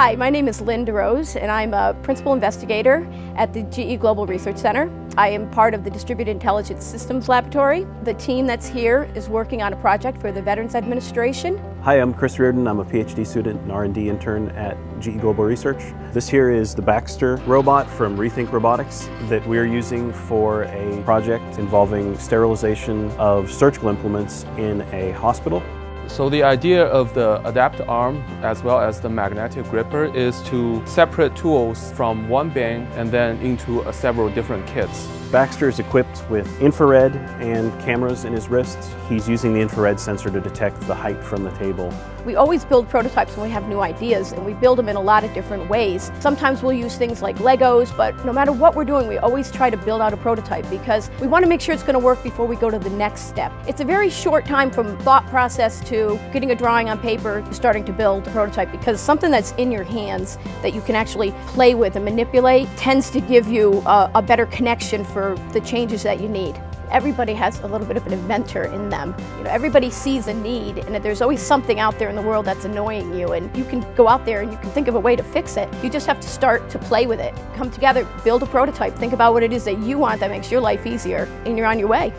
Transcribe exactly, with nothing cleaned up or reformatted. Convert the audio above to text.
Hi, my name is Lynn DeRose, and I'm a principal investigator at the G E Global Research Center. I am part of the Distributed Intelligence Systems Laboratory. The team that's here is working on a project for the Veterans Administration. Hi, I'm Chris Reardon. I'm a PhD student and R and D intern at G E Global Research. This here is the Baxter robot from Rethink Robotics that we're using for a project involving sterilization of surgical implements in a hospital. So the idea of the ADAPT arm as well as the magnetic gripper is to separate tools from one being and then into a several different kits. Baxter is equipped with infrared and cameras in his wrists. He's using the infrared sensor to detect the height from the table. We always build prototypes when we have new ideas, and we build them in a lot of different ways. Sometimes we'll use things like Legos, but no matter what we're doing, we always try to build out a prototype because we want to make sure it's going to work before we go to the next step. It's a very short time from thought process to getting a drawing on paper, starting to build a prototype, because something that's in your hands that you can actually play with and manipulate tends to give you a, a better connection for the changes that you need. Everybody has a little bit of an inventor in them. You know, everybody sees a need, and there's always something out there in the world that's annoying you, and you can go out there and you can think of a way to fix it. You just have to start to play with it. Come together, build a prototype, think about what it is that you want that makes your life easier, and you're on your way.